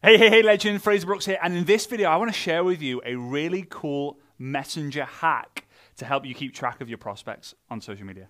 Hey, legend, Frazer Brookes here, and in this video I want to share with you a really cool messenger hack to help you keep track of your prospects on social media.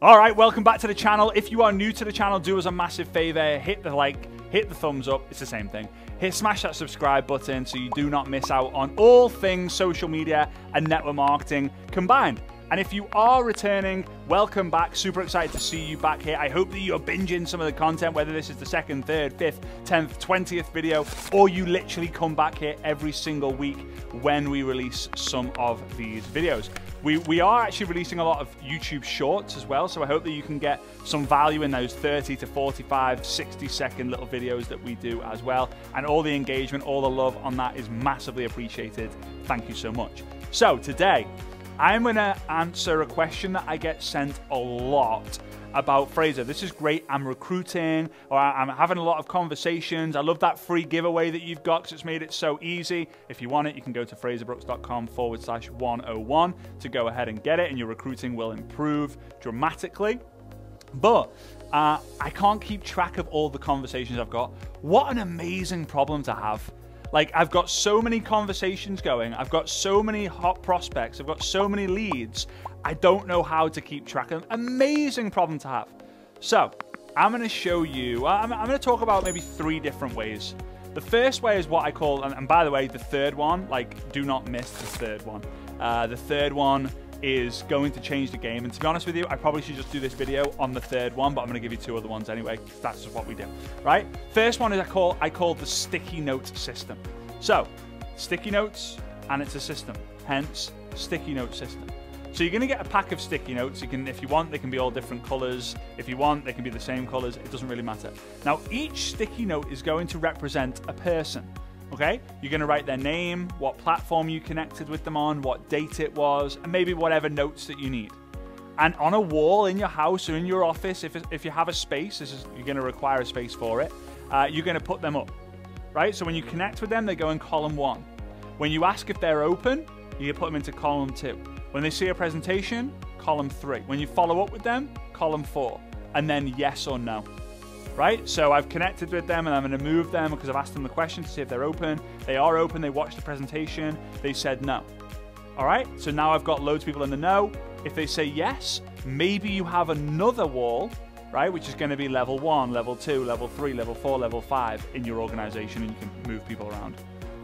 All right, welcome back to the channel. If you are new to the channel, do us a massive favor, hit the like, hit the thumbs up, it's the same thing. Smash that subscribe button so you do not miss out on all things social media and network marketing combined. And if you are returning, welcome back. Super excited to see you back here. I hope that you're binging some of the content, whether this is the second, third, fifth, 10th, 20th video, or you literally come back here every single week when we release some of these videos. We are actually releasing a lot of YouTube shorts as well, so I hope that you can get some value in those 30 to 45, 60-second little videos that we do as well. And all the engagement, all the love on that is massively appreciated. Thank you so much. So today, I'm gonna answer a question that I get sent a lot about Frazer. This is great, I'm recruiting, or I'm having a lot of conversations. I love that free giveaway that you've got because it's made it so easy. If you want it, you can go to frazerbrooks.com/101 to go ahead and get it, and your recruiting will improve dramatically. But I can't keep track of all the conversations I've got. What an amazing problem to have. Like, I've got so many conversations going, I've got so many hot prospects, I've got so many leads, I don't know how to keep track of them. Amazing problem to have. So, I'm gonna show you, I'm gonna talk about maybe three different ways. The first way is what I call, and by the way, the third one, like, do not miss the third one. The third one is going to change the game. And to be honest with you, I probably should just do this video on the third one, but I'm gonna give you two other ones anyway, because that's just what we do, right? First one is I call the sticky note system. So, sticky notes, and it's a system, hence sticky note system. So you're gonna get a pack of sticky notes. You can, if you want, they can be all different colors. If you want, they can be the same colors. It doesn't really matter. Now, each sticky note is going to represent a person. Okay, you're gonna write their name, what platform you connected with them on, what date it was, and maybe whatever notes that you need. And on a wall in your house or in your office, if you have a space, you're gonna require a space for it, you're gonna put them up, right? So when you connect with them, they go in column one. When you ask if they're open, you put them into column two. When they see a presentation, column three. When you follow up with them, column four. And then yes or no. Right, so I've connected with them and I'm gonna move them because I've asked them the question to see if they're open. They are open, they watched the presentation, they said no. All right, so now I've got loads of people in the no. If they say yes, maybe you have another wall, right, which is gonna be level one, level two, level three, level four, level five in your organization, and you can move people around,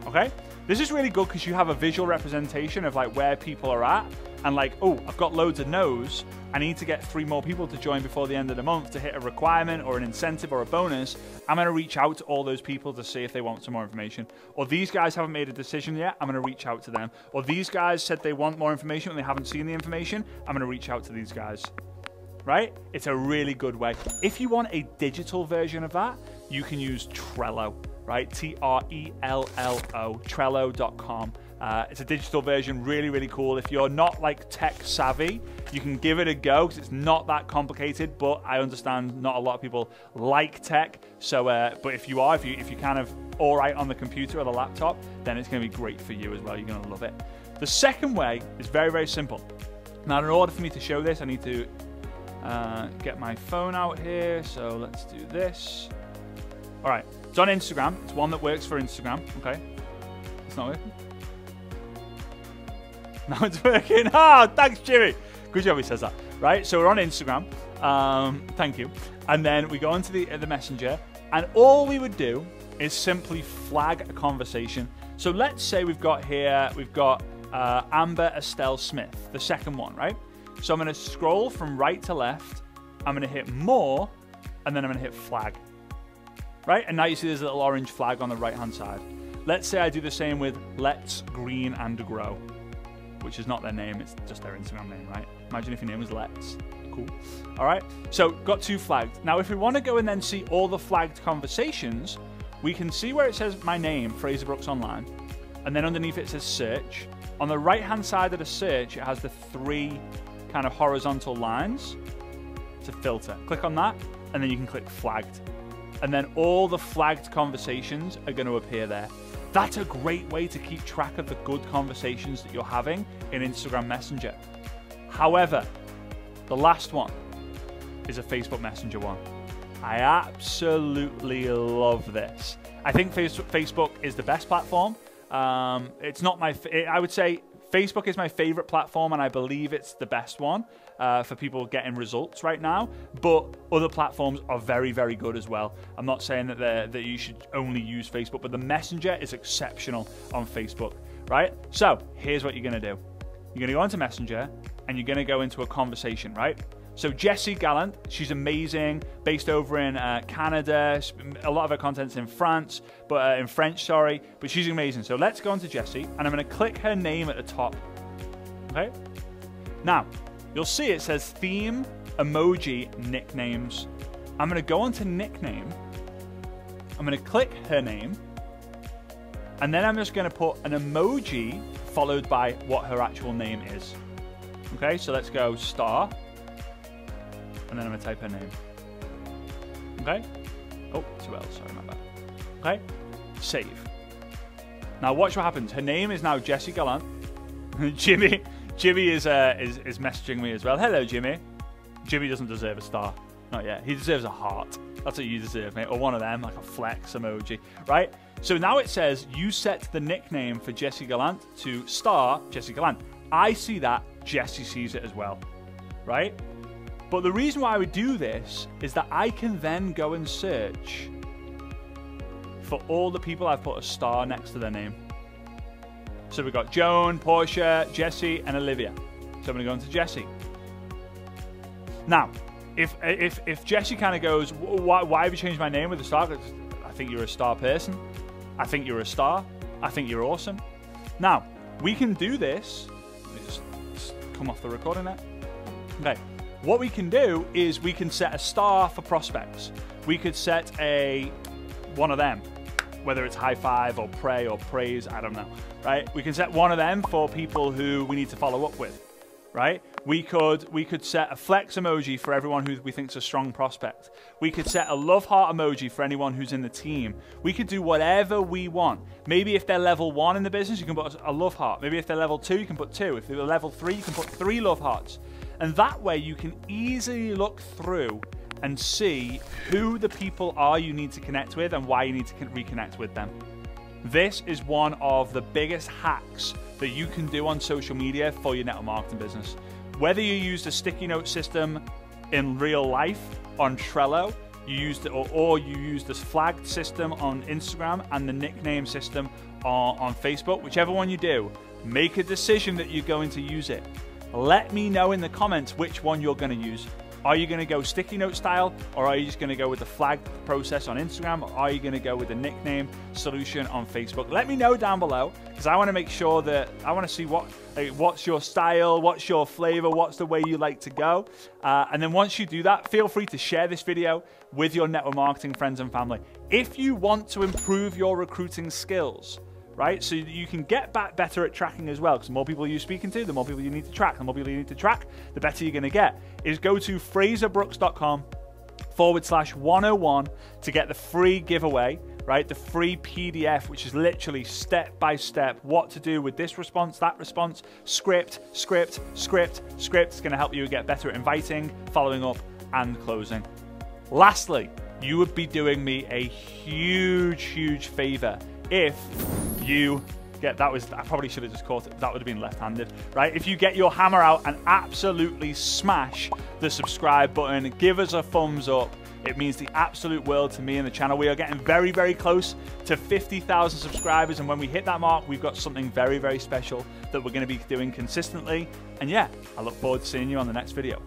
okay? This is really good because you have a visual representation of like where people are at, and like, oh, I've got loads of no's, I need to get three more people to join before the end of the month to hit a requirement or an incentive or a bonus. I'm gonna reach out to all those people to see if they want some more information. Or these guys haven't made a decision yet, I'm gonna reach out to them. Or these guys said they want more information and they haven't seen the information, I'm gonna reach out to these guys, right? It's a really good way. If you want a digital version of that, you can use Trello, right? T-R-E-L-L-O, Trello.com. It's a digital version, really, really cool. If you're not like tech savvy, you can give it a go because it's not that complicated, but I understand not a lot of people like tech. So, but if you are, if you're kind of all right on the computer or the laptop, then it's gonna be great for you as well. You're gonna love it. The second way is very, very simple. Now, in order for me to show this, I need to get my phone out here. So let's do this. All right, it's on Instagram. It's one that works for Instagram, okay? It's not working. Now it's working. Oh, thanks, Jimmy. Good job he says that, right? So we're on Instagram. Thank you. And then we go into the messenger, and all we would do is simply flag a conversation. So let's say we've got here, we've got Amber Estelle Smith, the second one, right? So I'm gonna scroll from right to left. I'm gonna hit more, and then I'm gonna hit flag, right? And now you see there's a little orange flag on the right-hand side. Let's say I do the same with Let's Green and Grow, which is not their name, it's just their Instagram name, right? Imagine if your name was Let's. Cool. All right, so got two flagged. Now, if we wanna go and then see all the flagged conversations, we can see where it says my name, Frazer Brookes Online, and then underneath it says search. On the right-hand side of the search, it has the three kind of horizontal lines to filter. Click on that, and then you can click flagged. And then all the flagged conversations are gonna appear there. That's a great way to keep track of the good conversations that you're having in Instagram Messenger. However, the last one, is a Facebook Messenger one. I absolutely love this. I think Facebook is the best platform. It's not my, I would say Facebook is my favorite platform, and I believe it's the best one for people getting results right now. But other platforms are very, very good as well. I'm not saying that you should only use Facebook, but the Messenger is exceptional on Facebook, right? So here's what you're gonna do. You're gonna go into Messenger and you're gonna go into a conversation, right? So Jessie Gallant, she's amazing, based over in Canada. A lot of her content's in France, but in French, sorry, but she's amazing. So let's go into Jessie, and I'm gonna click her name at the top, okay? Now, you'll see it says theme, emoji, nicknames. I'm gonna go onto nickname, I'm gonna click her name, and then I'm just gonna put an emoji followed by what her actual name is. Okay, so let's go star. And then I'm gonna type her name. Okay? Oh, 2 L's, sorry, my bad. Okay? Save. Now watch what happens. Her name is now Jessie Gallant. Jimmy is messaging me as well. Hello, Jimmy. Jimmy doesn't deserve a star. Not yet. He deserves a heart. That's what you deserve, mate. Or one of them, like a flex emoji, right? So now it says you set the nickname for Jessie Gallant to star Jessie Gallant. I see that, Jessie sees it as well, right? But the reason why I would do this is that I can then go and search for all the people I've put a star next to their name. So we've got Joan, Portia, Jessie, and Olivia. So I'm gonna go into Jessie. Now, if Jessie kind of goes, why have you changed my name with a star? Because I think you're a star person. I think you're a star. I think you're awesome. Now, we can do this. Let me just come off the recording there. Okay. What we can do is we can set a star for prospects. We could set one of them, whether it's high five or pray or praise, I don't know, right? We can set one of them for people who we need to follow up with, right? We could set a flex emoji for everyone who we think's a strong prospect. We could set a love heart emoji for anyone who's in the team. We could do whatever we want. Maybe if they're level 1 in the business, you can put a love heart. Maybe if they're level 2, you can put 2. If they're level 3, you can put 3 love hearts. And that way you can easily look through and see who the people are you need to connect with and why you need to reconnect with them. This is one of the biggest hacks that you can do on social media for your network marketing business. Whether you used a sticky note system in real life on Trello, you used it, or you used this flagged system on Instagram and the nickname system on Facebook, whichever one you do, make a decision that you're going to use it. Let me know in the comments which one you're going to use. Are you going to go sticky note style, or are you just going to go with the flagged process on Instagram, or are you going to go with the nickname solution on Facebook? Let me know down below, because I want to make sure that I want to see what's your style, what's your flavor, what's the way you like to go. And then once you do that, feel free to share this video with your network marketing friends and family. If you want to improve your recruiting skills, right? So you can get back better at tracking as well, because the more people you're speaking to, the more people you need to track. The more people you need to track, the better you're going to get. Is go to FrazerBrookes.com/101 to get the free giveaway, right? The free PDF, which is literally step by step what to do with this response, that response, script. It's going to help you get better at inviting, following up, and closing. Lastly, you would be doing me a huge, huge favor if you get, I probably should have just caught it, that would have been left-handed, right? If you get your hammer out and absolutely smash the subscribe button, give us a thumbs up. It means the absolute world to me and the channel. We are getting very, very close to 50,000 subscribers, and when we hit that mark, we've got something very, very special that we're gonna be doing consistently. And yeah, I look forward to seeing you on the next video.